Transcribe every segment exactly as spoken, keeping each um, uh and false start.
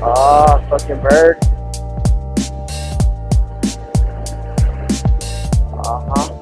Ah, oh, fucking bird. Uh-huh.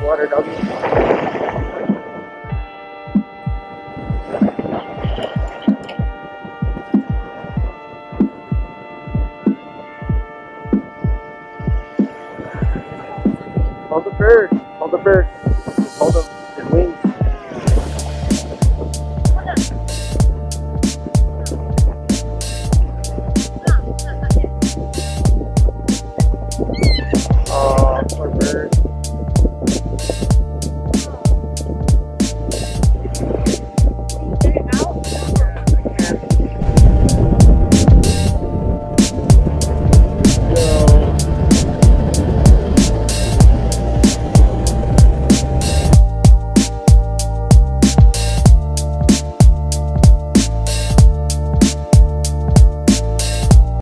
Water doggy. Hold the bird. Hold the bird. Hold him.